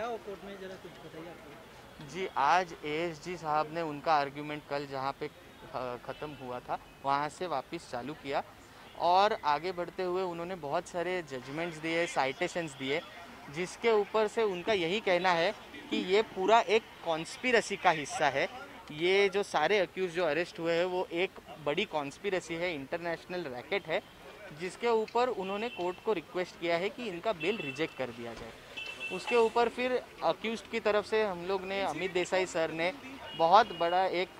क्या हो कोर्ट में, जरा कुछ बताइए आपको। जी, आज एएसजी साहब ने उनका आर्ग्यूमेंट कल जहाँ पे ख़त्म हुआ था वहाँ से वापस चालू किया और आगे बढ़ते हुए उन्होंने बहुत सारे जजमेंट्स दिए, साइटेशंस दिए, जिसके ऊपर से उनका यही कहना है कि ये पूरा एक कॉन्स्पिरेसी का हिस्सा है। ये जो सारे अक्यूज जो अरेस्ट हुए हैं वो एक बड़ी कॉन्स्पिरेसी है, इंटरनेशनल रैकेट है, जिसके ऊपर उन्होंने कोर्ट को रिक्वेस्ट किया है कि इनका बेल रिजेक्ट कर दिया जाए। उसके ऊपर फिर अक्यूज की तरफ से हम लोग ने, अमित देसाई सर ने बहुत बड़ा एक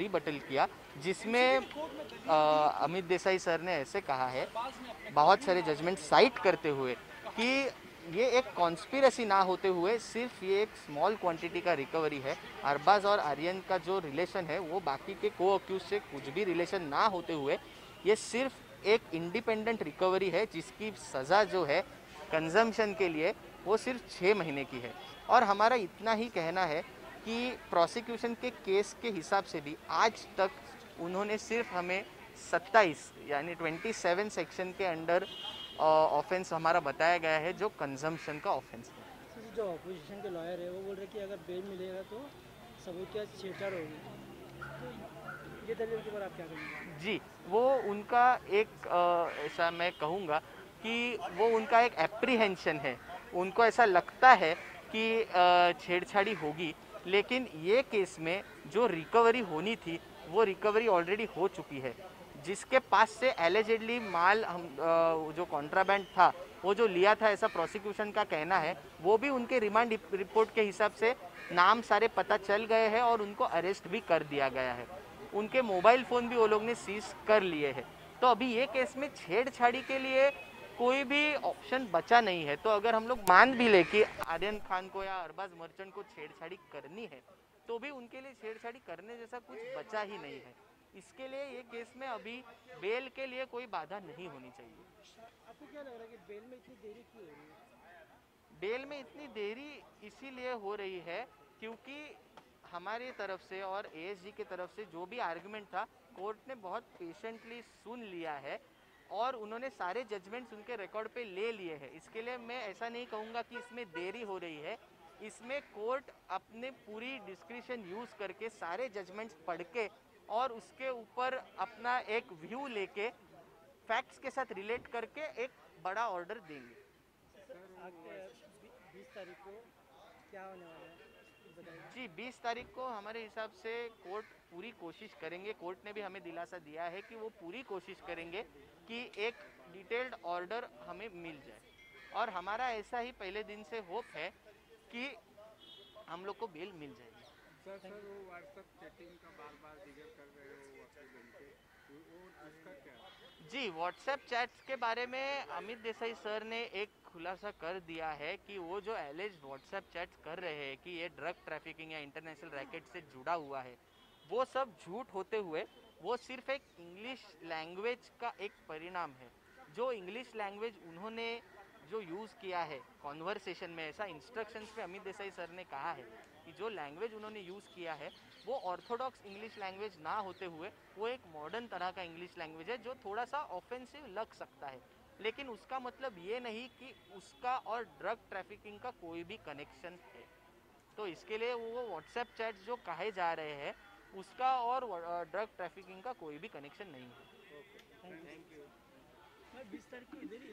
रिबटल किया, जिसमें अमित देसाई सर ने ऐसे कहा है बहुत सारे जजमेंट साइट करते हुए कि ये एक कॉन्स्पिरेसी ना होते हुए सिर्फ ये एक स्मॉल क्वांटिटी का रिकवरी है। अरबाज और आर्यन का जो रिलेशन है वो बाकी के को अक्यूज से कुछ भी रिलेशन ना होते हुए ये सिर्फ एक इंडिपेंडेंट रिकवरी है, जिसकी सज़ा जो है कंजम्पशन के लिए वो सिर्फ 6 महीने की है। और हमारा इतना ही कहना है कि प्रोसिक्यूशन के केस के हिसाब से भी आज तक उन्होंने सिर्फ हमें 27 यानी 27 सेक्शन के अंडर ऑफेंस हमारा बताया गया है जो कंजम्पशन का ऑफेंस है। जो ऑपोजिशन के लॉयर है वो बोल रहे हैं कि अगर बेल मिलेगा तो सबूत क्या छेड़छाड़ होगी, ये दलील के ऊपर आप क्या कहेंगे? जी, वो उनका एक ऐसा मैं कहूँगा कि वो उनका एक एप्रीहेंशन है, उनको ऐसा लगता है कि छेड़छाड़ी होगी, लेकिन ये केस में जो रिकवरी होनी थी वो रिकवरी ऑलरेडी हो चुकी है। जिसके पास से एलिजिडली माल जो कॉन्ट्राबैंड था वो जो लिया था, ऐसा प्रोसिक्यूशन का कहना है। वो भी उनके रिमांड रिपोर्ट के हिसाब से नाम सारे पता चल गए हैं और उनको अरेस्ट भी कर दिया गया है। उनके मोबाइल फ़ोन भी वो लोग ने सीज कर लिए हैं। तो अभी ये केस में छेड़छाड़ी के लिए कोई भी ऑप्शन बचा नहीं है। तो अगर हम लोग मान भी ले कि आर्यन खान को या अरबाज मर्चेंट को छेड़छाड़ी करनी है तो भी उनके लिए छेड़छाड़ी करने जैसा कुछ बचा ही नहीं है। इसके लिए ये केस में अभी बेल के लिए कोई बाधा नहीं होनी चाहिए। आपको क्या लग रहा है कि बेल में इतनी देरी क्यों हो रही है? बेल में इतनी देरी इसीलिए हो रही है क्योंकि हमारी तरफ से और एएसजी की तरफ से जो भी आर्गुमेंट था कोर्ट ने बहुत पेशेंटली सुन लिया है और उन्होंने सारे जजमेंट्स उनके रिकॉर्ड पे ले लिए हैं। इसके लिए मैं ऐसा नहीं कहूँगा कि इसमें देरी हो रही है। इसमें कोर्ट अपने पूरी डिस्क्रिशन यूज़ करके सारे जजमेंट्स पढ़ के और उसके ऊपर अपना एक व्यू लेके फैक्ट्स के साथ रिलेट करके एक बड़ा ऑर्डर देंगे। 20 तारीख को क्या होने वाला है? जी, 20 तारीख को हमारे हिसाब से कोर्ट पूरी कोशिश करेंगे, कोर्ट ने भी हमें दिलासा दिया है कि वो पूरी कोशिश करेंगे कि एक डिटेल्ड ऑर्डर हमें मिल जाए। और हमारा ऐसा ही पहले दिन से होप है कि हम लोग को बेल मिल जाएगी। सर, वो व्हाट्सएप चैटिंग का बार-बार जिक्र कर रहे हो उसका क्या? जी, व्हाट्सएप चैट्स के बारे में अमित देसाई सर ने एक खुलासा कर दिया है कि वो जो एलिज्ड व्हाट्सएप चैट्स कर रहे हैं कि ये ड्रग ट्रैफिकिंग या इंटरनेशनल रैकेट से जुड़ा हुआ है, वो सब झूठ होते हुए वो सिर्फ एक इंग्लिश लैंग्वेज का एक परिणाम है। जो इंग्लिश लैंग्वेज उन्होंने जो यूज़ किया है कॉन्वर्सेशन में, ऐसा इंस्ट्रक्शंस में अमित देसाई सर ने कहा है कि जो लैंग्वेज उन्होंने यूज़ किया है वो ऑर्थोडॉक्स इंग्लिश लैंग्वेज ना होते हुए वो एक मॉडर्न तरह का इंग्लिश लैंग्वेज है जो थोड़ा सा ऑफेंसिव लग सकता है, लेकिन उसका मतलब ये नहीं कि उसका और ड्रग ट्रैफिकिंग का कोई भी कनेक्शन है। तो इसके लिए वो व्हाट्सएप चैट जो कहे जा रहे हैं उसका और ड्रग ट्रैफिकिंग का कोई भी कनेक्शन नहीं है।